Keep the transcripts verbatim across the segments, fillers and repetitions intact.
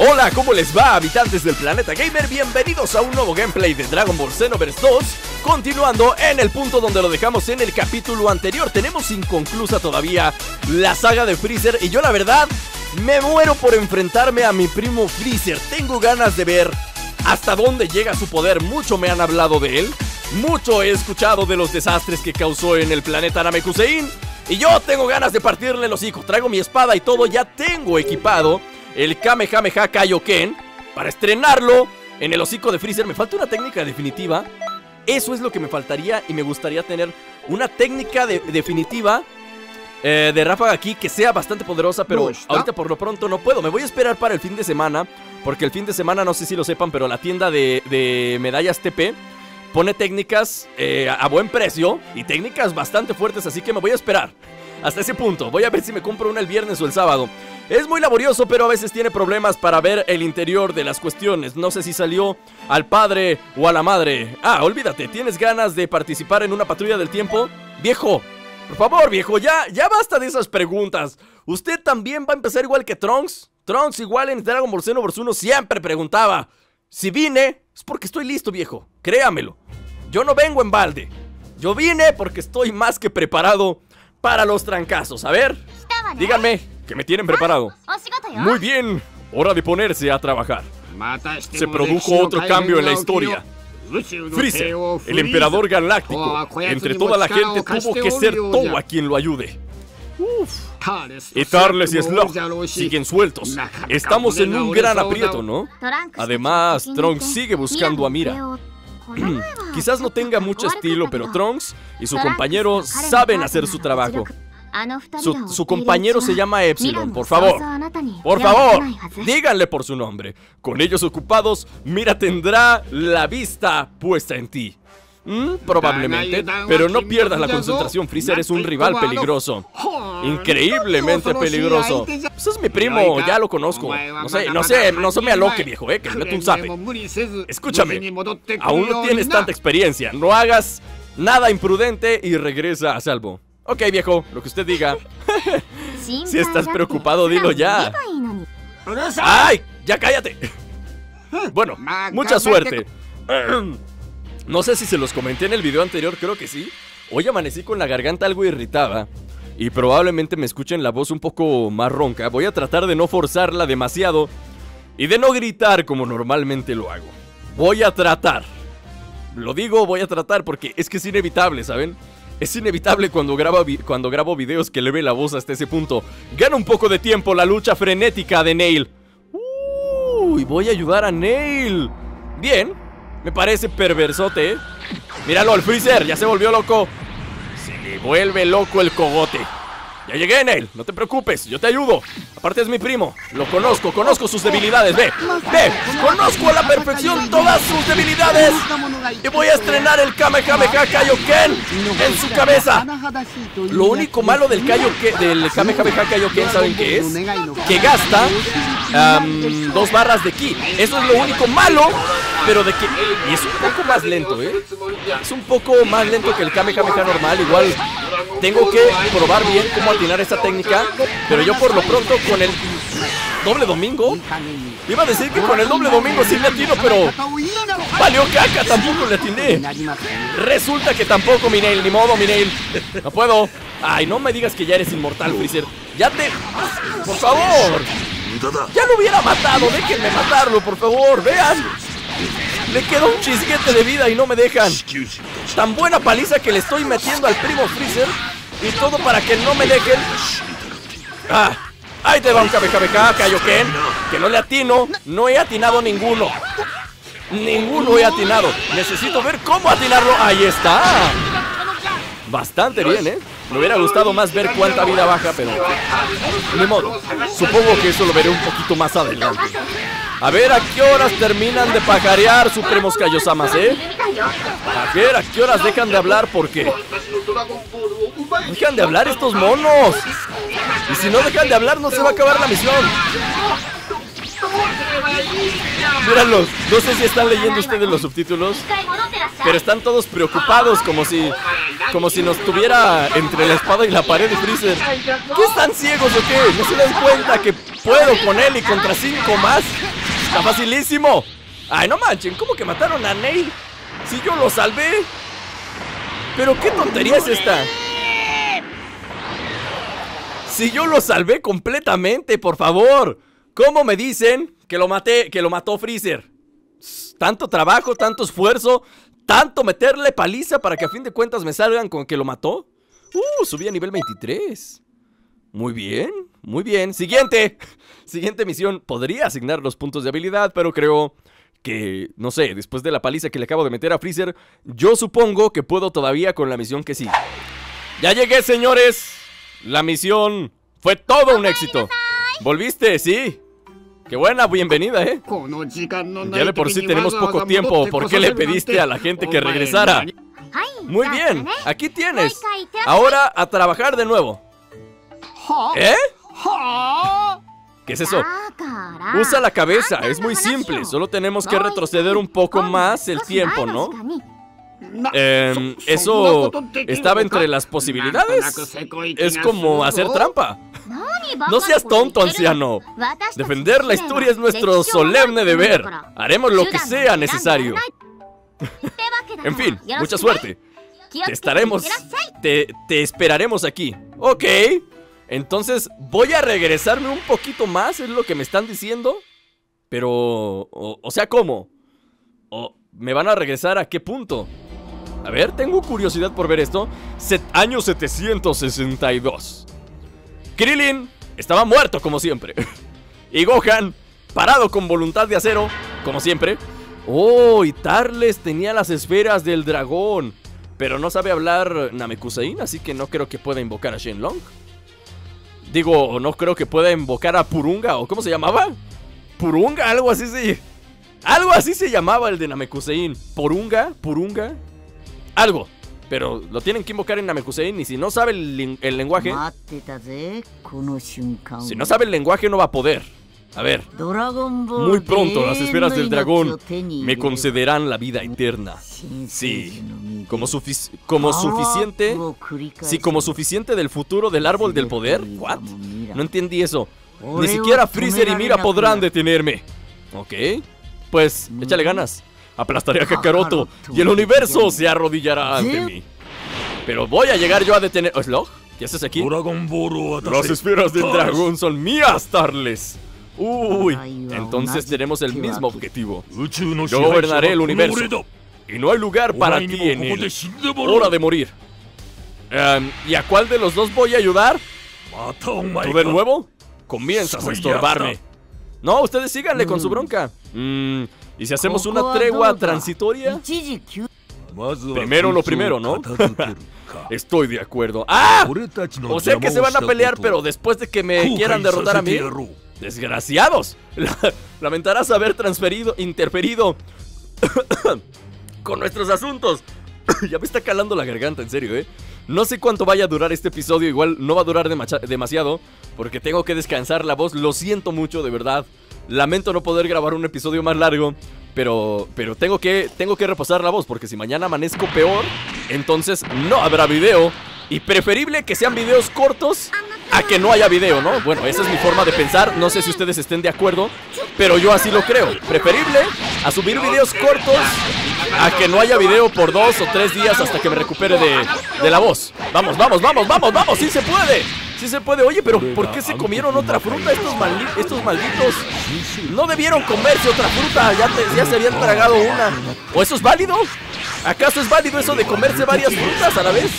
Hola, ¿cómo les va, habitantes del planeta gamer? Bienvenidos a un nuevo gameplay de Dragon Ball Xenoverse dos. Continuando en el punto donde lo dejamos en el capítulo anterior. Tenemos inconclusa todavía la saga de Freezer. Y yo la verdad, me muero por enfrentarme a mi primo Freezer. Tengo ganas de ver hasta dónde llega su poder. Mucho me han hablado de él, mucho he escuchado de los desastres que causó en el planeta Namekusein. Y yo tengo ganas de partirle el hocico. Traigo mi espada y todo, ya tengo equipado el Kamehameha Kaioken para estrenarlo en el hocico de Freezer. Me falta una técnica definitiva. Eso es lo que me faltaría y me gustaría tener una técnica de definitiva eh, de ráfaga aquí que sea bastante poderosa. Pero ahorita por lo pronto no puedo. Me voy a esperar para el fin de semana, porque el fin de semana, no sé si lo sepan, pero la tienda de, de medallas T P pone técnicas eh, a buen precio y técnicas bastante fuertes. Así que me voy a esperar hasta ese punto. Voy a ver si me compro una el viernes o el sábado. Es muy laborioso, pero a veces tiene problemas para ver el interior de las cuestiones. No sé si salió al padre o a la madre. Ah, olvídate, ¿tienes ganas de participar en una patrulla del tiempo? Viejo, por favor, viejo, ya, ya basta de esas preguntas. ¿Usted también va a empezar igual que Trunks? Trunks igual en Dragon Ball Xenoverse uno siempre preguntaba. Si vine, es porque estoy listo, viejo, créamelo. Yo no vengo en balde. Yo vine porque estoy más que preparado para los trancazos. A ver, díganme que me tienen preparado. Muy bien, hora de ponerse a trabajar. Se produjo otro cambio en la historia. Freezer, el emperador galáctico, entre toda la gente tuvo que ser Towa quien lo ayude. Y Turles y Slough siguen sueltos. Estamos en un gran aprieto, ¿no? Además, Trunks sigue buscando a Mira. Quizás no tenga mucho estilo, pero Trunks y su compañero saben hacer su trabajo. Su, su compañero se llama Epsilon, por favor. Por favor, díganle por su nombre. Con ellos ocupados, Mira tendrá la vista puesta en ti. ¿Mm? Probablemente, pero no pierdas la concentración. Freezer es un rival peligroso. Increíblemente peligroso. Pues es mi primo, ya lo conozco. No sé, no sé, no se me aloque, viejo, eh, que me mete un zape. Escúchame, aún no tienes tanta experiencia. No hagas nada imprudente y regresa a salvo. Ok, viejo, lo que usted diga. Si estás preocupado, dilo ya. ¡Ay! ¡Ya cállate! Bueno, mucha suerte. No sé si se los comenté en el video anterior, creo que sí. Hoy amanecí con la garganta algo irritada y probablemente me escuchen la voz un poco más ronca. Voy a tratar de no forzarla demasiado y de no gritar como normalmente lo hago. Voy a tratar. Lo digo, voy a tratar porque es que es inevitable, ¿saben? Es inevitable cuando grabo, cuando grabo videos que eleve la voz hasta ese punto. Gana un poco de tiempo la lucha frenética de Nail. Uy, voy a ayudar a Nail. Bien, me parece perversote, ¿eh? Míralo, el Freezer, ya se volvió loco. Se le vuelve loco el cogote. Ya llegué, Nail, no te preocupes, yo te ayudo. Aparte es mi primo, lo conozco, conozco sus debilidades. Ve, ve, conozco a la perfección todas sus debilidades. Y voy a estrenar el Kamehameha Kaioken en su cabeza. Lo único malo del Kaioken, del Kamehameha Kaioken, ¿saben qué es? Que gasta um, dos barras de ki. Eso es lo único malo, pero de que... Y es un poco más lento, ¿eh? Es un poco más lento que el Kamehameha normal. Igual tengo que probar bien cómo atinar esta técnica. Pero yo por lo pronto con el... ¿Doble domingo? Iba a decir que con el doble domingo sí le atino, pero... ¡Valió caca! Tampoco le atiné. Resulta que tampoco, mi Nail. Ni modo, mi Nail. No puedo. Ay, no me digas que ya eres inmortal, Freezer. Ya te... ¡Por favor! Ya lo hubiera matado. Déjenme matarlo, por favor. Vean. Le queda un chisguete de vida y no me dejan. Tan buena paliza que le estoy metiendo al primo Freezer. Y todo para que no me dejen. ¡Ah! ¡Ahí te va un Kamehameha Kaioken! Que no le atino, no he atinado ninguno. Ninguno he atinado. Necesito ver cómo atinarlo. ¡Ahí está! Bastante bien, ¿eh? Me hubiera gustado más ver cuánta vida baja, pero... Ni modo. Supongo que eso lo veré un poquito más adelante. A ver a qué horas terminan de pajarear, supremos Kaiosamas, ¿eh? A ver a qué horas dejan de hablar, porque... ¡Dejan de hablar estos monos! Y si no dejan de hablar, no se va a acabar la misión. Míralos, no sé si están leyendo ustedes los subtítulos, pero están todos preocupados, como si... Como si nos tuviera entre la espada y la pared de Freezer. ¿Qué, están ciegos o qué? ¿No se dan cuenta que puedo con él y contra cinco más. Está facilísimo. Ay, no manchen, ¿cómo que mataron a Nail? Si yo lo salvé. Pero qué tontería es esta. Si yo lo salvé completamente, por favor. ¿Cómo me dicen que lo maté, que lo mató Freezer? Tanto trabajo, tanto esfuerzo, tanto meterle paliza para que a fin de cuentas me salgan con que lo mató. Uh, subí a nivel veintitrés. Muy bien, muy bien. Siguiente. Siguiente misión. Podría asignar los puntos de habilidad, pero creo que, no sé, después de la paliza que le acabo de meter a Freezer, yo supongo que puedo todavía con la misión que sigue. Ya llegué, señores. La misión fue todo un éxito. ¿Volviste? Sí. ¡Qué buena bienvenida, eh! Ya de por sí tenemos poco tiempo. ¿Por qué le pediste a la gente que regresara? Muy bien, aquí tienes. Ahora a trabajar de nuevo. ¿Eh? ¿Qué es eso? Usa la cabeza, es muy simple. Solo tenemos que retroceder un poco más el tiempo, ¿no? Eh, eso estaba entre las posibilidades. Es como hacer trampa. No seas tonto, anciano. Defender la historia es nuestro solemne deber. Haremos lo que sea necesario. En fin, mucha suerte. Te estaremos... Te, te esperaremos aquí. Ok. Entonces, voy a regresarme un poquito más, es lo que me están diciendo. Pero... O, o sea, ¿cómo? O, ¿me van a regresar a qué punto? A ver, tengo curiosidad por ver esto. Set, año setecientos sesenta y dos. Krillin estaba muerto como siempre. Y Gohan, parado con voluntad de acero, como siempre. Oh, y Turles tenía las esferas del dragón. Pero no sabe hablar Namekusein, así que no creo que pueda invocar a Shenlong. Digo, no creo que pueda invocar a Porunga, o ¿cómo se llamaba? Porunga, algo así se... Algo así se llamaba el de Namekusein. Porunga, Porunga, algo. Pero lo tienen que invocar en Namekusein. Y si no sabe el, el lenguaje... Si no sabe el lenguaje no va a poder. A ver. Muy pronto las esferas del dragón me concederán la vida eterna. Sí. Como, sufic como suficiente... Sí, como suficiente del futuro del árbol del poder. ¿What? No entendí eso. Ni siquiera Freezer y Mira podrán detenerme. Ok. Pues, échale ganas. Aplastaré a Kakaroto y el universo se arrodillará ante mí. Pero voy a llegar yo a detener... ¿Slough? ¿Qué haces aquí? Las esferas del dragón son mías, Turles. Uy, entonces tenemos el mismo objetivo. Yo gobernaré el universo y no hay lugar para ti en él. Hora de morir. um, ¿Y a cuál de los dos voy a ayudar? ¿Tú de nuevo? Comienzas a estorbarme. No, ustedes síganle con su bronca. Mmm... ¿Y si hacemos una tregua transitoria? Primero lo primero, ¿no? Estoy de acuerdo. ¡Ah! O sea que se van a pelear, pero después de que me quieran derrotar a mí. ¡Desgraciados! Lamentarás haber transferido, interferido con nuestros asuntos. Ya me está calando la garganta, en serio, ¿eh? No sé cuánto vaya a durar este episodio. Igual no va a durar demasiado, porque tengo que descansar la voz. Lo siento mucho, de verdad. Lamento no poder grabar un episodio más largo, pero, pero tengo que, tengo que reposar la voz, porque si mañana amanezco peor, entonces no habrá video. Y preferible que sean videos cortos a que no haya video, ¿no? Bueno, esa es mi forma de pensar, no sé si ustedes estén de acuerdo, pero yo así lo creo. Preferible a subir videos cortos a que no haya video por dos o tres días hasta que me recupere de, de la voz. Vamos, vamos, vamos, vamos, vamos, sí se puede. Sí se puede. Oye, pero ¿por qué se comieron otra fruta estos, maldi estos malditos? No debieron comerse otra fruta. Ya, te, ya se habían tragado una. ¿O eso es válido? ¿Acaso es válido eso de comerse varias frutas a la vez?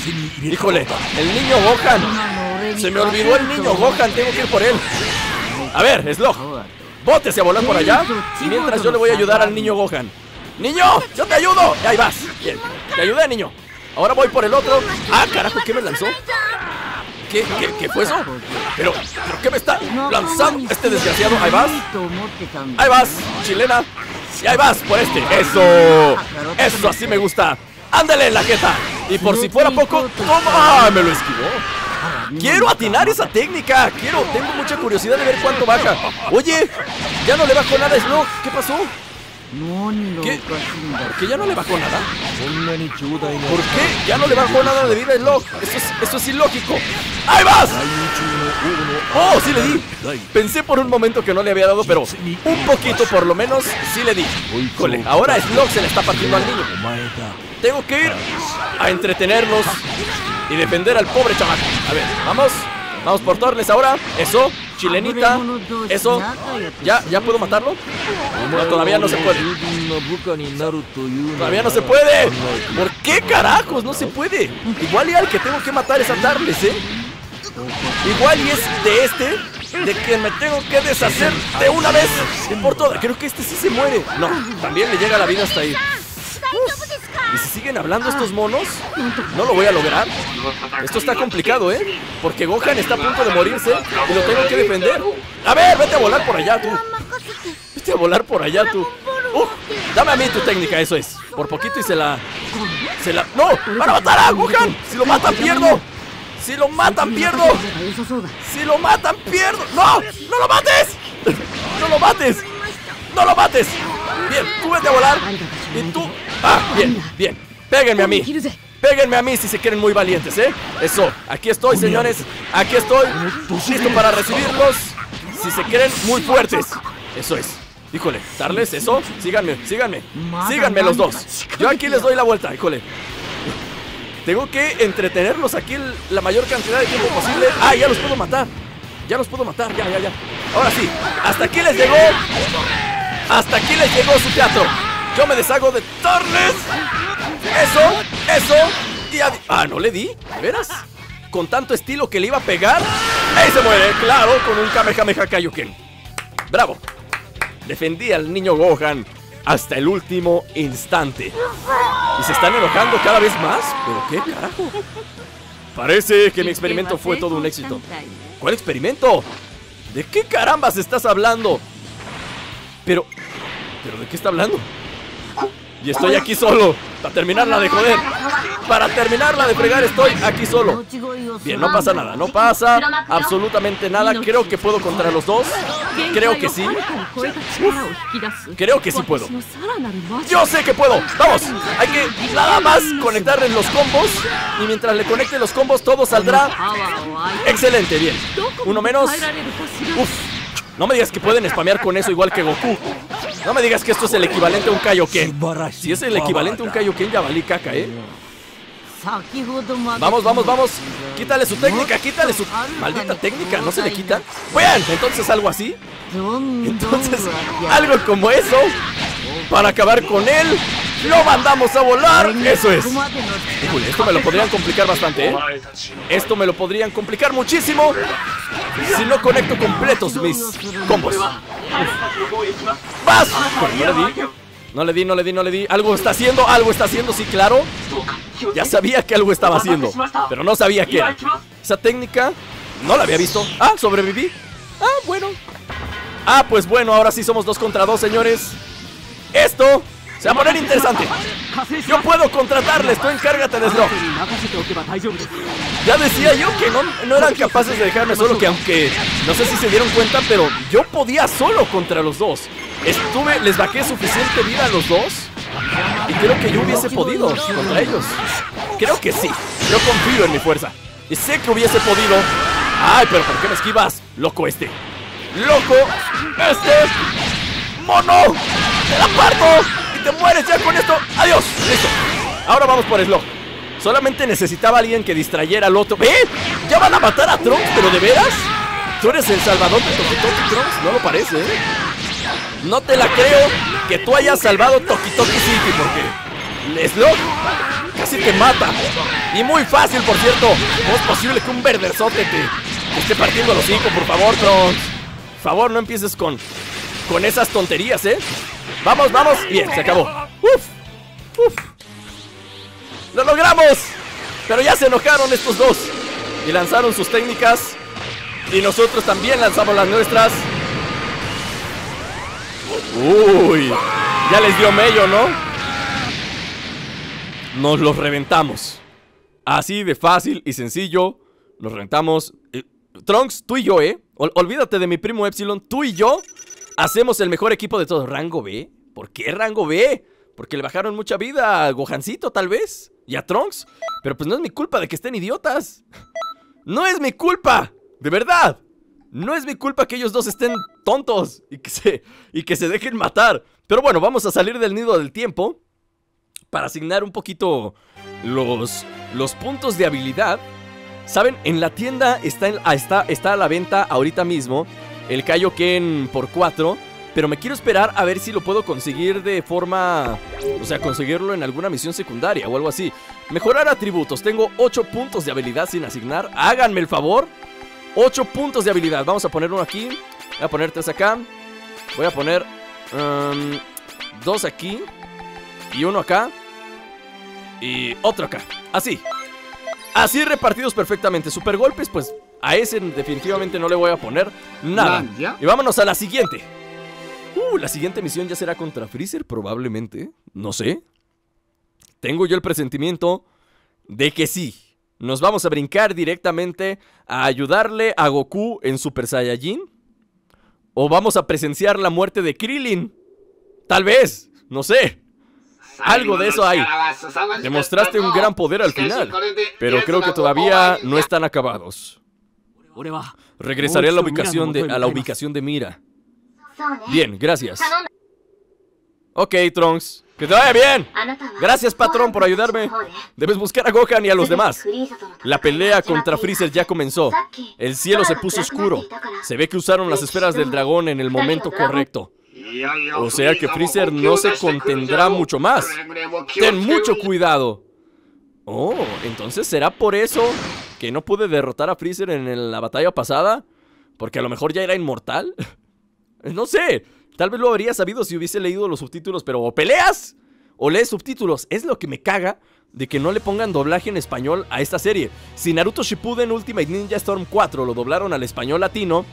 Híjole, el niño Gohan. Se me olvidó el niño Gohan. Tengo que ir por él. A ver, Slough, bótese a volar por allá. Y mientras yo le voy a ayudar al niño Gohan. ¡Niño! ¡Yo te ayudo! Ahí vas. Bien. Te ayudé, niño. Ahora voy por el otro. ¡Ah, carajo! ¿Qué me lanzó? ¿Qué, qué, ¿Qué fue eso? Pero, ¿pero qué me está lanzando este desgraciado? Ahí vas. Ahí vas, chilena. Y ahí vas por este. ¡Eso! ¡Eso así me gusta! ¡Ándale en la jeta! Y por si fuera poco, ¡toma! ¡Ah, me lo esquivó! ¡Quiero atinar esa técnica! ¡Quiero! Tengo mucha curiosidad de ver cuánto baja. Oye, ya no le bajó nada a Slough. ¿Qué pasó? No, ni lo... ¿Qué? ¿Que ya no le bajó nada? ¿Por qué? ¿Ya no le bajó nada de vida el Log? Eso es, eso es ilógico. ¡Ahí vas! ¡Oh, sí le di! Pensé por un momento que no le había dado, pero un poquito por lo menos sí le di. Híjole, ahora Slock se le está partiendo al niño. Tengo que ir a entretenernos y defender al pobre chamaco. A ver, vamos. Vamos por Turles ahora. Eso, chilenita. Eso. ¿Ya, ya puedo matarlo? No, todavía no se puede. Todavía no se puede. ¿Por qué carajos no se puede? Igual y al que tengo que matar es a Turles, ¿eh? Igual y es de este, de que me tengo que deshacer de una vez y por todas. Creo que este sí se muere. No, también le llega la vida hasta ahí. Uf. ¿Y si siguen hablando estos monos? No lo voy a lograr. Esto está complicado, ¿eh? Porque Gohan está a punto de morirse y lo tengo que defender. A ver, vete a volar por allá, tú. Vete a volar por allá, tú. Uh, dame a mí tu técnica, eso es. Por poquito y se la... Se la... ¡No! ¡Van a matar a Gohan! ¡Si lo matan, pierdo! ¡Si lo matan, pierdo! ¡Si lo matan, pierdo! ¡No! ¡No lo mates! ¡No lo mates! ¡No lo mates! Bien, tú vete a volar. Y tú... Ah, bien, bien. Péguenme a mí. Péguenme a mí si se quieren muy valientes, ¿eh? Eso, aquí estoy, señores. Aquí estoy, listo para recibirlos. Si se quieren muy fuertes. Eso es. Híjole, Turles, eso. Síganme, síganme. Síganme los dos. Yo aquí les doy la vuelta, híjole. Tengo que entretenerlos aquí la mayor cantidad de tiempo posible. Ah, ya los puedo matar. Ya los puedo matar, ya, ya, ya. Ahora sí, hasta aquí les llegó. Hasta aquí les llegó su teatro. Yo me deshago de Turles. Eso, eso y adi... Ah, ¿no le di? ¿Veras? Con tanto estilo que le iba a pegar. ¡Ahí se muere! Claro, con un Kamehameha Kaioken. ¡Bravo! Defendí al niño Gohan hasta el último instante. Y se están enojando cada vez más. ¿Pero qué carajo? Parece que mi experimento fue todo un éxito. ¿Cuál experimento? ¿De qué carambas estás hablando? Pero... ¿Pero de qué está hablando? Y estoy aquí solo, para terminarla de joder. Para terminarla de fregar estoy aquí solo. Bien, no pasa nada, no pasa absolutamente nada. Creo que puedo contra los dos. Creo que sí. Uf, creo que sí puedo. Yo sé que puedo, vamos. Hay que nada más conectarles los combos. Y mientras le conecte los combos todo saldrá. Excelente, bien. Uno menos. Uf. No me digas que pueden spamear con eso igual que Goku. No me digas que esto es el equivalente a un Kaioken. Si es el equivalente a un Kaioken, ya valí caca, ¿eh? Vamos, vamos, vamos. Quítale su técnica, quítale su... Maldita técnica, ¿no se le quita? Bueno, entonces algo así. Entonces, algo como eso. Para acabar con él. ¡Lo mandamos a volar! ¡Eso es! Híjole, esto me lo podrían complicar bastante, ¿eh? Esto me lo podrían complicar muchísimo si no conecto completos mis combos. ¡Vas! Pero no le di, no le di, no le di, no le di. Algo está haciendo, algo está haciendo, sí, claro. Ya sabía que algo estaba haciendo, pero no sabía qué era. Esa técnica no la había visto. ¡Ah, sobreviví! ¡Ah, bueno! ¡Ah, pues bueno! Ahora sí somos dos contra dos, señores. Esto... Se va a poner interesante. Yo puedo contratarles, tú encárgate de Slough. Ya decía yo que no, no eran capaces de dejarme solo, que aunque no sé si se dieron cuenta, pero yo podía solo contra los dos. Estuve, les bajé suficiente vida a los dos y creo que yo hubiese podido contra ellos. Creo que sí, yo confío en mi fuerza y sé que hubiese podido. Ay, pero ¿por qué me esquivas? Loco este. Loco este. Mono. ¡Te la parto! ¡Te mueres ya con esto! ¡Adiós! ¡Listo! Ahora vamos por Slough. Solamente necesitaba a alguien que distrayera al otro. ¿Eh? ¿Ya van a matar a Trunks? ¿Pero de veras? ¿Tú eres el salvador de Toki Toki, Trunks? No lo parece, ¿eh? No te la creo que tú hayas salvado Toki Toki City, porque Slough casi te mata. Y muy fácil, por cierto. ¿No es posible que un verderzote te, te esté partiendo los cinco? Por favor, Trunks. Por favor, no empieces con, con esas tonterías, ¿eh? Vamos, vamos, bien, se acabó. Uf, uf. ¡Lo logramos! Pero ya se enojaron estos dos y lanzaron sus técnicas. Y nosotros también lanzamos las nuestras. Uy, ya les dio mello, ¿no? Nos los reventamos. Así de fácil y sencillo. Nos reventamos. eh, Trunks, tú y yo, ¿eh? Ol- Olvídate de mi primo Epsilon, tú y yo hacemos el mejor equipo de todo. Rango B. ¿Por qué rango B? Porque le bajaron mucha vida a Gohancito, tal vez. Y a Trunks. Pero pues no es mi culpa de que estén idiotas. ¡No es mi culpa! ¡De verdad! No es mi culpa que ellos dos estén tontos y que se, y que se dejen matar. Pero bueno, vamos a salir del nido del tiempo para asignar un poquito los, los puntos de habilidad. Saben, en la tienda está, en, está, está a la venta ahorita mismo el Kaioken por cuatro. Pero me quiero esperar a ver si lo puedo conseguir de forma... O sea, conseguirlo en alguna misión secundaria o algo así. Mejorar atributos. Tengo ocho puntos de habilidad sin asignar. Háganme el favor. ocho puntos de habilidad. Vamos a poner uno aquí. Voy a poner tres acá. Voy a poner um, dos aquí. Y uno acá. Y otro acá. Así. Así repartidos perfectamente. Super golpes, pues a ese definitivamente no le voy a poner nada. Y vámonos a la siguiente. Uh, la siguiente misión ya será contra Freezer, probablemente. No sé. Tengo yo el presentimiento de que sí. Nos vamos a brincar directamente a ayudarle a Goku en Super Saiyajin. O vamos a presenciar la muerte de Krillin. Tal vez, no sé. Algo de eso hay. Demostraste un gran poder al final, pero creo que todavía no están acabarlos. Regresaré a la ubicación de, a la ubicación de Mira. Bien, gracias. Ok, Trunks. ¡Que te vaya bien! Gracias, patrón, por ayudarme. Debes buscar a Gohan y a los demás. La pelea contra Freezer ya comenzó. El cielo se puso oscuro. Se ve que usaron las esferas del dragón en el momento correcto. O sea que Freezer no se contendrá mucho más. ¡Ten mucho cuidado! Oh, entonces será por eso que no pude derrotar a Freezer en la batalla pasada. Porque a lo mejor ya era inmortal. No sé. Tal vez lo habría sabido si hubiese leído los subtítulos, pero o peleas o lees subtítulos. Es lo que me caga de que no le pongan doblaje en español a esta serie. Si Naruto Shippuden Ultimate Ninja Storm cuatro lo doblaron al español latino,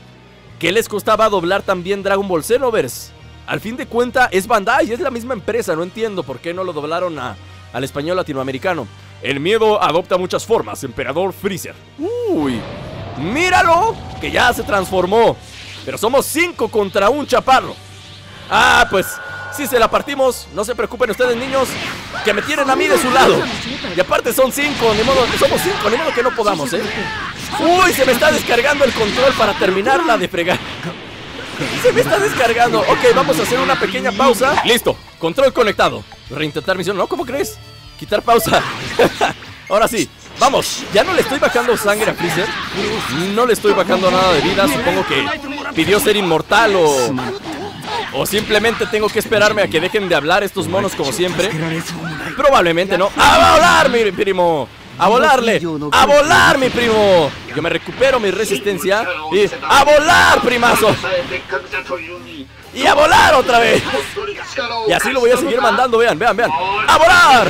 ¿qué les costaba doblar también Dragon Ball Xenoverse? Al fin de cuentas es Bandai, es la misma empresa, no entiendo por qué no lo doblaron a, al español latinoamericano. El miedo adopta muchas formas, Emperador Freezer. ¡Uy! ¡Míralo! Que ya se transformó. Pero somos cinco contra un chaparro. Ah, pues, si se la partimos, no se preocupen ustedes, niños, que me tienen a mí de su lado. Y aparte son cinco, ni modo, somos cinco, ni modo que no podamos, ¿eh? Uy, se me está descargando el control para terminarla de fregar. Se me está descargando. Ok, vamos a hacer una pequeña pausa. Listo, control conectado. Reintentar misión, ¿no? ¿Cómo crees? Quitar pausa. Ahora sí, vamos. Ya no le estoy bajando sangre a Freezer. No le estoy bajando nada de vida. Supongo que pidió ser inmortal o... O simplemente tengo que esperarme a que dejen de hablar estos monos como siempre. Probablemente no. ¡A volar, mi primo! ¡A volarle! ¡A volar, mi primo! Yo me recupero mi resistencia. Y ¡a volar, primazo! ¡Y a volar otra vez! Y así lo voy a seguir mandando, vean, vean, vean. ¡A volar!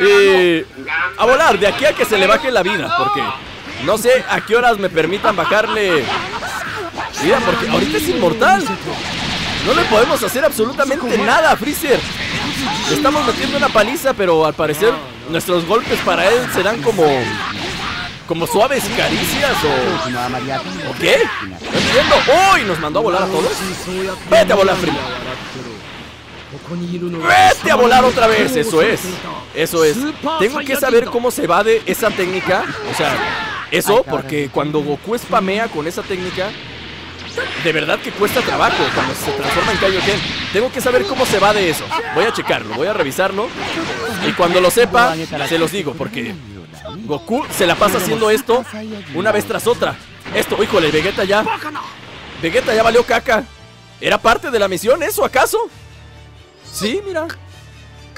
Y... a volar, de aquí a que se le baje la vida. Porque no sé a qué horas me permitan bajarle... Mira, porque ahorita es inmortal. No le podemos hacer absolutamente nada a Freezer. Le estamos metiendo una paliza, pero al parecer nuestros golpes para él serán como... como suaves caricias o... ¿O qué? No entiendo. ¡Uy! ¡Oh! Nos mandó a volar a todos. ¡Vete a volar, primo! ¡Vete a volar otra vez! Eso es. Eso es. Tengo que saber cómo se va de esa técnica. O sea, eso porque cuando Goku spamea con esa técnica... De verdad que cuesta trabajo cuando se transforma en Kaioken. Tengo que saber cómo se va de eso. Voy a checarlo, voy a revisarlo. Y cuando lo sepa, se los digo. Porque Goku se la pasa haciendo esto una vez tras otra. Esto, híjole, Vegeta ya Vegeta ya valió caca. ¿Era parte de la misión eso acaso? Sí, mira.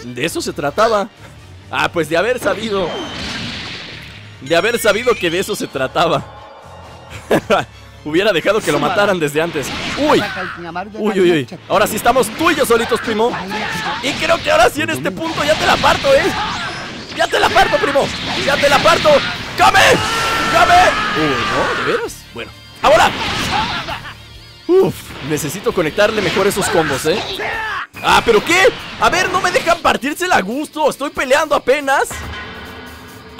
De eso se trataba. Ah, pues de haber sabido De haber sabido que de eso se trataba. Hubiera dejado que lo mataran desde antes. Uy. Uy, uy, uy. Ahora sí estamos tú y yo solitos, primo. Y creo que ahora sí en este punto ya te la parto, ¿eh? Ya te la parto, primo. Ya te la parto. ¡Come! ¡Come! Uy, no, ¿de veras? Bueno. ¡Ahora! Uf, necesito conectarle mejor esos combos, ¿eh? Ah, ¿pero qué? A ver, no me dejan partírsela a gusto. Estoy peleando apenas.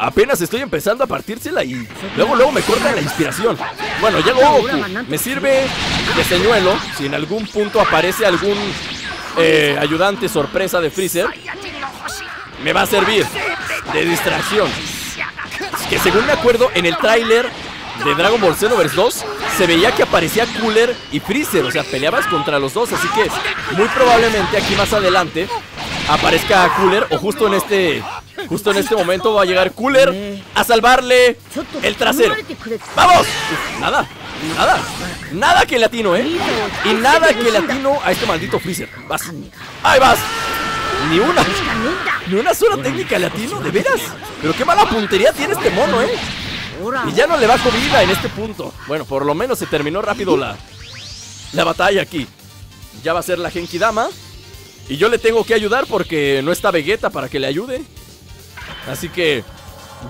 Apenas estoy empezando a partírsela y luego, luego me cortan la inspiración. Bueno, llegó Goku. Me sirve de señuelo. Si en algún punto aparece algún eh, ayudante sorpresa de Freezer me va a servir de distracción. Que según me acuerdo, en el tráiler de Dragon Ball Xenoverse dos se veía que aparecía Cooler y Freezer, o sea, peleabas contra los dos, así que muy probablemente aquí más adelante aparezca Cooler, o justo en este justo en este momento va a llegar Cooler a salvarle el trasero. ¡Vamos! Uf, nada, nada, nada que latino, ¿eh? Y nada que latino a este maldito Freezer. Vas, ahí vas. Ni una, ni una sola técnica latino, de veras. Pero qué mala puntería tiene este mono, ¿eh? Y ya no le bajo vida en este punto. Bueno, por lo menos se terminó rápido la La batalla aquí. Ya va a ser la Genkidama y yo le tengo que ayudar porque no está Vegeta para que le ayude. Así que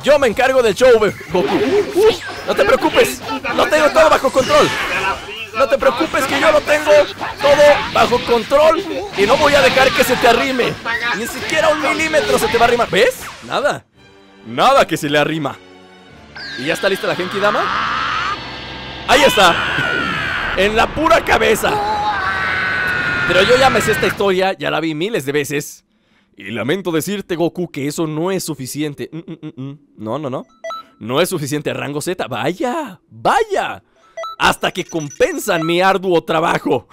yo me encargo del show, Goku. No te preocupes, lo tengo todo bajo control. No te preocupes que yo lo tengo todo bajo control y no voy a dejar que se te arrime. Ni siquiera un milímetro se te va a arrimar. ¿Ves? Nada, nada que se le arrima. ¿Y ya está lista la Genkidama? ¡Ahí está! ¡En la pura cabeza! Pero yo ya me sé esta historia, ya la vi miles de veces. Y lamento decirte, Goku, que eso no es suficiente. Mm, mm, mm. No, no, no. No es suficiente. Rango Z. ¡Vaya! ¡Vaya! Hasta que compensan mi arduo trabajo.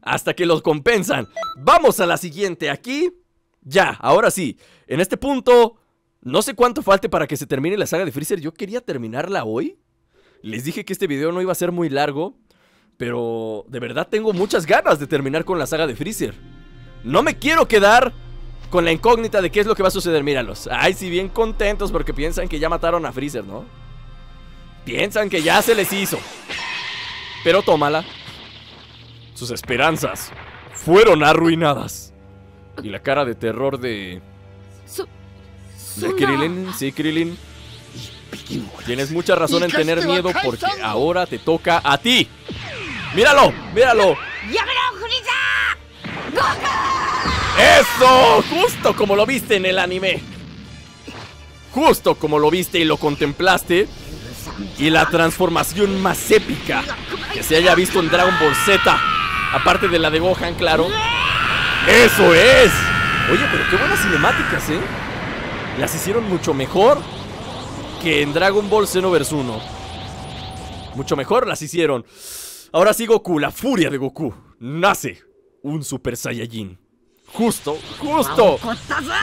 Hasta que los compensan. Vamos a la siguiente. Aquí, ya, ahora sí. En este punto... No sé cuánto falte para que se termine la saga de Freezer. Yo quería terminarla hoy. Les dije que este video no iba a ser muy largo, pero de verdad tengo muchas ganas de terminar con la saga de Freezer. No me quiero quedar con la incógnita de qué es lo que va a suceder. Míralos, ay, sí, bien contentos porque piensan que ya mataron a Freezer, ¿no? Piensan que ya se les hizo. Pero tómala, sus esperanzas fueron arruinadas. Y la cara de terror de... De Krillin, sí, Krillin. Tienes mucha razón en tener miedo porque ahora te toca a ti. ¡Míralo! ¡Míralo! ¡Eso! Justo como lo viste en el anime. Justo como lo viste y lo contemplaste. Y la transformación más épica que se haya visto en Dragon Ball Z, aparte de la de Gohan, claro. ¡Eso es! Oye, pero qué buenas cinemáticas, ¿eh? Las hicieron mucho mejor que en Dragon Ball Xenoverse uno. Mucho mejor las hicieron. Ahora sí, Goku, la furia de Goku. Nace un Super Saiyajin. Justo, justo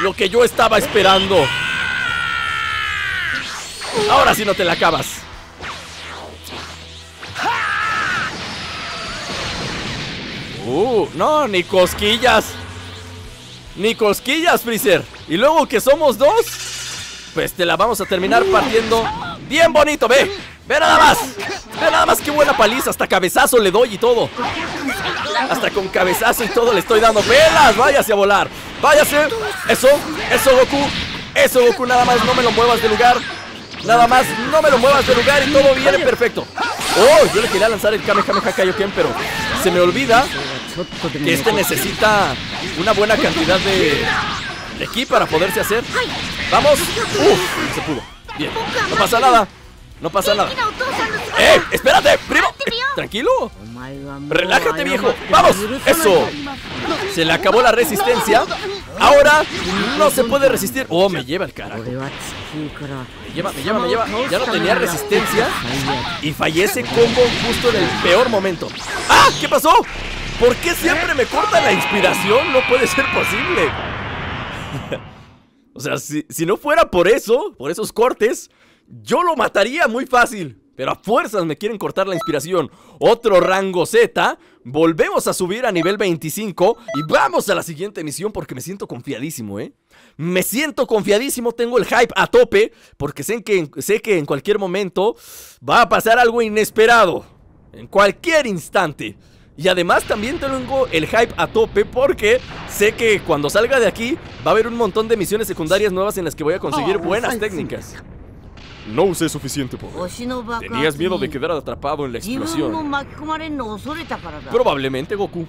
lo que yo estaba esperando. Ahora sí no te la acabas. Uh, no, ni cosquillas. Ni cosquillas, Freezer. Y luego que somos dos, pues te la vamos a terminar partiendo bien bonito, ve. Ve nada más. Ve nada más qué buena paliza. Hasta cabezazo le doy y todo. Hasta con cabezazo y todo le estoy dando. ¡Velas! Váyase a volar. Váyase. Eso, eso, Goku. Eso, Goku, nada más no me lo muevas de lugar. Nada más no me lo muevas de lugar y todo viene perfecto. Oh, yo le quería lanzar el Kamehameha Kaioken, pero se me olvida que este necesita una buena cantidad de, de ki para poderse hacer. Vamos. Uf, se pudo. Bien. No pasa nada. No pasa nada. ¡Eh! ¡Espérate, primo! Eh, tranquilo. Relájate, viejo. ¡Vamos! ¡Eso! Se le acabó la resistencia. Ahora no se puede resistir. Oh, me lleva el carajo. Me lleva, me lleva, me lleva. Ya no tenía resistencia y fallece combo justo en el peor momento. ¡Ah! ¿Qué pasó? ¿Por qué siempre me corta la inspiración? No puede ser posible. O sea, si, si no fuera por eso, por esos cortes, yo lo mataría muy fácil. Pero a fuerzas me quieren cortar la inspiración. Otro rango Z. Volvemos a subir a nivel veinticinco. Y vamos a la siguiente misión porque me siento confiadísimo, ¿eh? Me siento confiadísimo. Tengo el hype a tope porque sé que, sé que en cualquier momento va a pasar algo inesperado. En cualquier instante. Y además también tengo el hype a tope porque sé que cuando salga de aquí va a haber un montón de misiones secundarias nuevas en las que voy a conseguir buenas técnicas. No usé suficiente poder. Tenías miedo de quedar atrapado en la explosión. Probablemente, Goku.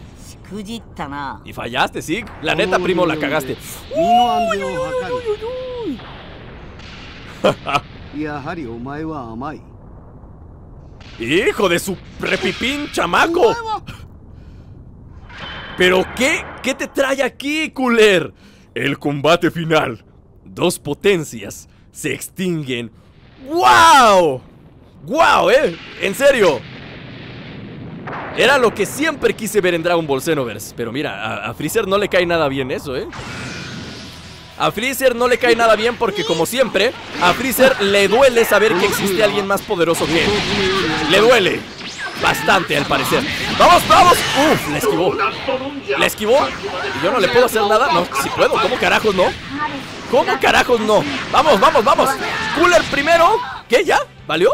Y fallaste, sí. La neta, primo, la cagaste. Uy, uy, uy, uy, uy. ¡Hijo de su repipín chamaco! ¿Pero qué? ¿Qué te trae aquí, Cooler? El combate final. Dos potencias se extinguen. ¡Wow! ¡Wow, eh! ¡En serio! Era lo que siempre quise ver en Dragon Ball Xenoverse. Pero mira, a, a Freezer no le cae nada bien eso, eh. A Freezer no le cae nada bien porque, como siempre, a Freezer le duele saber que existe alguien más poderoso que él. Le duele. Bastante, al parecer. ¡Vamos, vamos! ¡Uf! Le esquivó. Le esquivó. ¿Y yo no le puedo hacer nada? No, si puedo. ¿Cómo carajos no? ¿Cómo carajos no? ¡Vamos, vamos, vamos! Cooler primero. ¿Qué? ¿Ya? ¿Valió?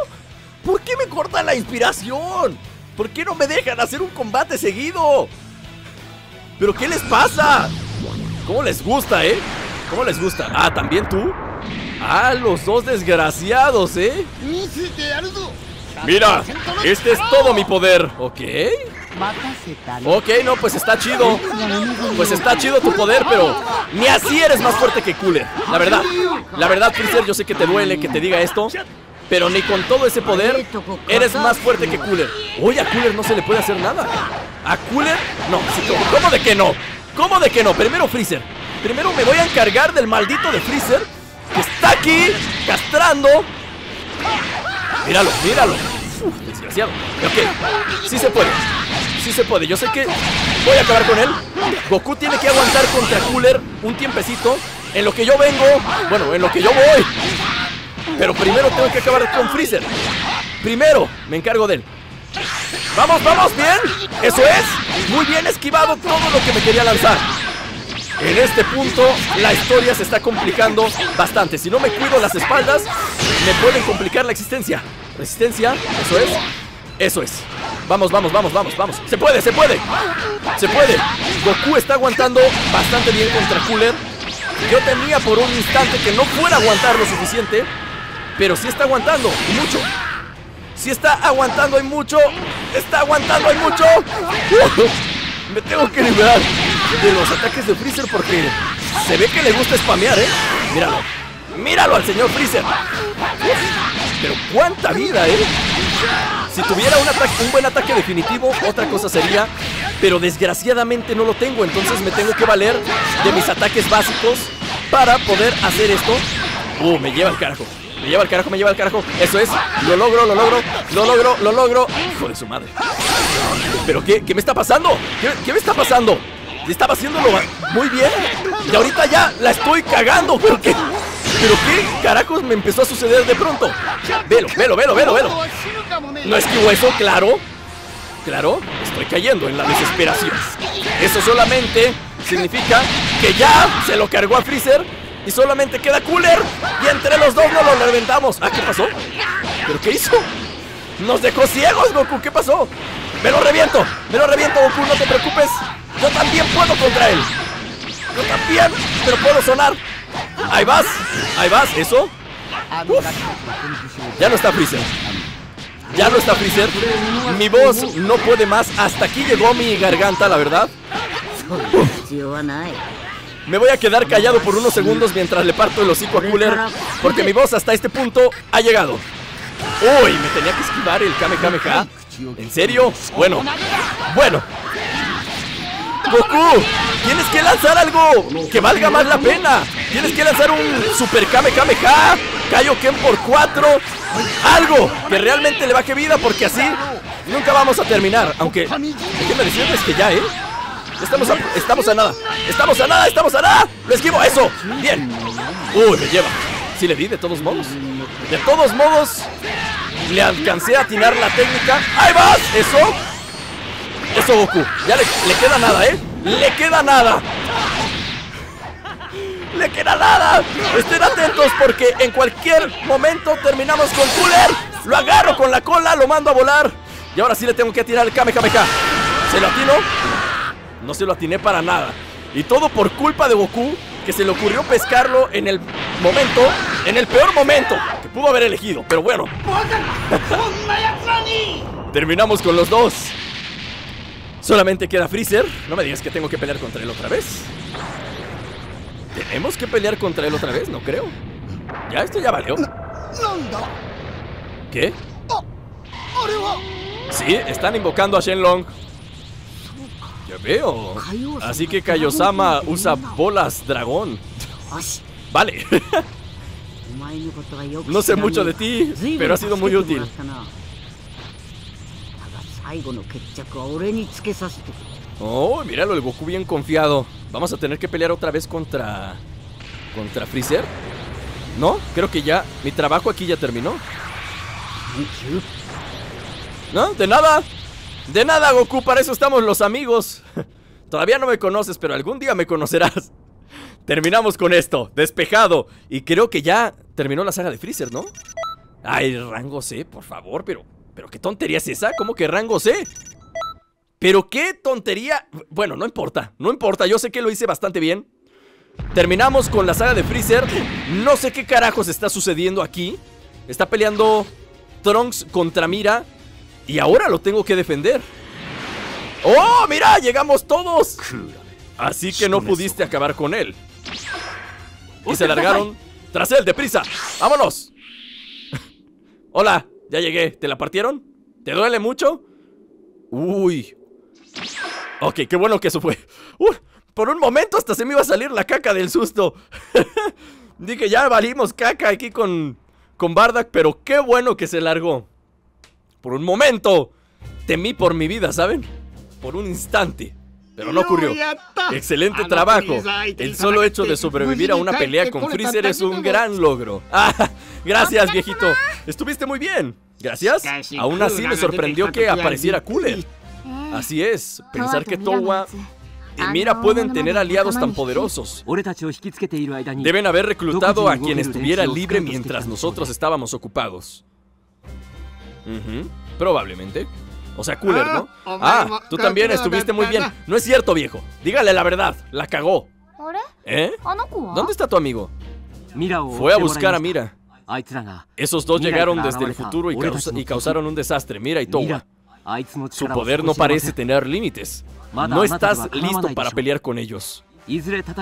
¿Por qué me cortan la inspiración? ¿Por qué no me dejan hacer un combate seguido? ¿Pero qué les pasa? ¿Cómo les gusta, eh? ¿Cómo les gusta? Ah, ¿también tú? Ah, los dos desgraciados, ¿eh? Mira, este es todo mi poder. Ok. Ok, no, pues está chido. Pues está chido tu poder, pero ni así eres más fuerte que Cooler. La verdad, la verdad, Freezer, yo sé que te duele que te diga esto, pero ni con todo ese poder eres más fuerte que Cooler. Oye, a Cooler no se le puede hacer nada. ¿A Cooler? No, sí, ¿cómo de que no? ¿Cómo de que no? Primero Freezer. Primero me voy a encargar del maldito de Freezer, que está aquí castrando. Míralo, míralo. Uf, desgraciado. Ok, sí se puede. Sí se puede, yo sé que voy a acabar con él. Goku tiene que aguantar contra Cooler un tiempecito. En lo que yo vengo, bueno, en lo que yo voy. Pero primero tengo que acabar con Freezer. Primero me encargo de él. Vamos, vamos, bien. Eso es, muy bien esquivado todo lo que me quería lanzar. En este punto la historia se está complicando bastante. Si no me cuido las espaldas, me pueden complicar la existencia. Resistencia, eso es. Eso es. Vamos, vamos, vamos, vamos, vamos. Se puede, se puede. Se puede. Goku está aguantando bastante bien contra Cooler. Yo temía por un instante que no fuera a aguantar lo suficiente, pero sí está aguantando y mucho. Sí está aguantando y mucho. Está aguantando y mucho. Me tengo que liberar de los ataques de Freezer porque se ve que le gusta spamear, ¿eh? Míralo. Míralo al señor Freezer. Pero cuánta vida, ¿eh? Si tuviera un, ataque, un buen ataque definitivo, otra cosa sería. Pero desgraciadamente no lo tengo, entonces me tengo que valer de mis ataques básicos para poder hacer esto. Uh, me lleva el carajo. Me lleva el carajo, me lleva el carajo. Eso es, lo logro, lo logro, lo logro, lo logro. Hijo de su madre. ¿Pero qué? ¿Qué me está pasando? ¿Qué, qué me está pasando? Estaba haciéndolo muy bien. Y ahorita ya la estoy cagando. ¿Pero qué? ¿Pero qué carajos me empezó a suceder de pronto? Velo, velo, velo, velo, velo. No esquivo eso, claro. Claro, estoy cayendo en la desesperación. Eso solamente significa que ya se lo cargó a Freezer y solamente queda Cooler. Y entre los dos no lo reventamos. Ah, ¿qué pasó? ¿Pero qué hizo? Nos dejó ciegos, Goku, ¿qué pasó? Me lo reviento, me lo reviento, Goku, no te preocupes. Yo también puedo contra él. Yo también, pero puedo sonar. Ahí vas, ahí vas, eso. Uf. Ya no está Freezer. Ya no está Freezer. Mi voz no puede más. Hasta aquí llegó mi garganta, la verdad. Uf. Me voy a quedar callado por unos segundos mientras le parto el hocico a Cooler, porque mi voz hasta este punto ha llegado. Uy, me tenía que esquivar el Kamehameha. ¿En serio? Bueno, bueno. Goku, tienes que lanzar algo que valga más la pena. Tienes que lanzar un Super Kamehameha Kaioken por cuatro. Algo que realmente le baje vida, porque así nunca vamos a terminar. Aunque, déjenme decirles que ya, ¿eh? Estamos a, estamos a nada. Estamos a nada, estamos a nada. Lo esquivo, eso. Bien. Uy, me lleva. Sí le di, de todos modos. De todos modos, le alcancé a atinar la técnica. ¡Ahí vas! Eso. Eso, Goku, ya le, le queda nada, ¿eh? ¡Le queda nada! ¡Le queda nada! Estén atentos porque en cualquier momento terminamos con Cooler. Lo agarro con la cola, lo mando a volar. Y ahora sí le tengo que atinar el Kamehameha. ¿Se lo atino? No se lo atiné para nada. Y todo por culpa de Goku, que se le ocurrió pescarlo en el momento, en el peor momento que pudo haber elegido, pero bueno. Terminamos con los dos. Solamente queda Freezer. No me digas que tengo que pelear contra él otra vez. ¿Tenemos que pelear contra él otra vez? No creo. Ya, esto ya valió. ¿Qué? Sí, están invocando a Shenlong. Ya veo. Así que Kaiosama usa bolas dragón. Vale. No sé mucho de ti, pero ha sido muy útil. Oh, míralo, el Goku bien confiado. Vamos a tener que pelear otra vez contra... ¿Contra Freezer? No, creo que ya... Mi trabajo aquí ya terminó. No, de nada. De nada, Goku, para eso estamos los amigos. Todavía no me conoces, pero algún día me conocerás. Terminamos con esto, despejado. Y creo que ya terminó la saga de Freezer, ¿no? Ay, rango C, por favor, pero... ¿Pero qué tontería es esa? ¿Cómo que rango C? ¿Pero qué tontería? Bueno, no importa, no importa, yo sé que lo hice bastante bien. Terminamos con la saga de Freezer. No sé qué carajos está sucediendo aquí. Está peleando Trunks contra Mira. Y ahora lo tengo que defender. ¡Oh, mira! ¡Llegamos todos! Así que no pudiste acabar con él. Y se largaron tras él, deprisa. ¡Vámonos! Hola, ya llegué. ¿Te la partieron? ¿Te duele mucho? Uy. Ok, qué bueno que eso fue. Uh, por un momento hasta se me iba a salir la caca del susto. Dije, ya valimos caca aquí con, con Bardak, pero qué bueno que se largó. Por un momento temí por mi vida, ¿saben? Por un instante, pero no ocurrió. Excelente trabajo. El solo hecho de sobrevivir a una pelea con Freezer es un gran logro. Ah, gracias, viejito. Estuviste muy bien. Gracias. Aún así me sorprendió que apareciera Cooler. Así es, pensar que Towa y Mira pueden tener aliados tan poderosos. Deben haber reclutado a quien estuviera libre mientras nosotros estábamos ocupados. Uh-huh. Probablemente. O sea, Cooler, ¿no? Ah, tú también estuviste muy bien. No es cierto, viejo. Dígale la verdad. La cagó. ¿Eh? ¿Dónde está tu amigo? Fue a buscar a Mira. Esos dos llegaron desde el futuro y, caus y causaron un desastre. Mira y Towa. Su poder no parece tener límites. No estás listo para pelear con ellos.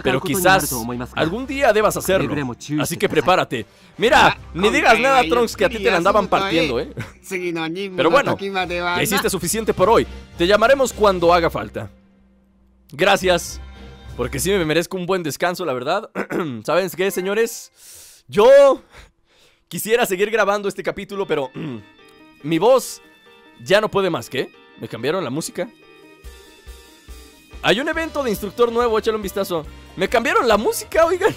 Pero quizás algún día debas hacerlo. Así que prepárate. Mira, ni digas nada, Trunks, que a ti te la andaban partiendo, ¿eh? Pero bueno, ya hiciste suficiente por hoy. Te llamaremos cuando haga falta. Gracias. Porque sí me merezco un buen descanso, la verdad. ¿Saben qué, señores? Yo quisiera seguir grabando este capítulo, pero mi voz ya no puede más. ¿Qué? ¿Me cambiaron la música? Hay un evento de instructor nuevo, échale un vistazo. Me cambiaron la música, oigan.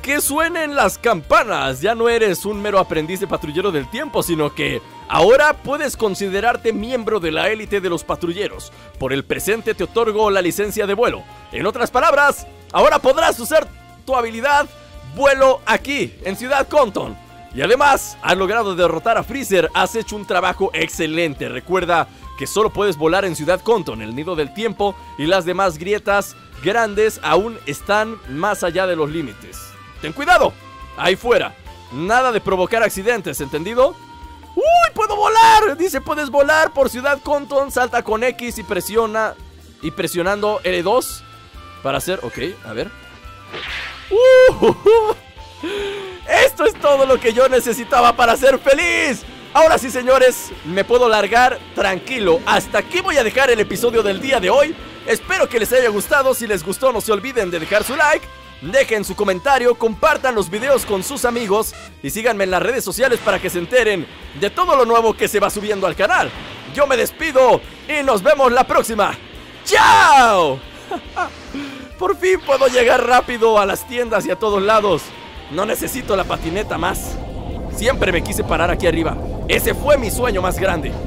Que suenen las campanas. Ya no eres un mero aprendiz de patrullero del tiempo, sino que ahora puedes considerarte miembro de la élite de los patrulleros. Por el presente te otorgo la licencia de vuelo. En otras palabras, ahora podrás usar tu habilidad vuelo aquí, en Ciudad Conton. Y además, has logrado derrotar a Freezer. Has hecho un trabajo excelente. Recuerda que solo puedes volar en Ciudad Conton. El nido del tiempo y las demás grietas grandes aún están más allá de los límites. ¡Ten cuidado! Ahí fuera. Nada de provocar accidentes, ¿entendido? ¡Uy! ¡Puedo volar! Dice, puedes volar por Ciudad Conton. Salta con X y presiona... Y presionando L dos para hacer... Ok, a ver. ¡Uh! Esto es todo lo que yo necesitaba para ser feliz. Ahora sí, señores, me puedo largar tranquilo. Hasta aquí voy a dejar el episodio del día de hoy. Espero que les haya gustado. Si les gustó, no se olviden de dejar su like. Dejen su comentario, compartan los videos con sus amigos. Y síganme en las redes sociales para que se enteren de todo lo nuevo que se va subiendo al canal. Yo me despido y nos vemos la próxima. ¡Chao! Por fin puedo llegar rápido a las tiendas y a todos lados. No necesito la patineta más. Siempre me quise parar aquí arriba. Ese fue mi sueño más grande.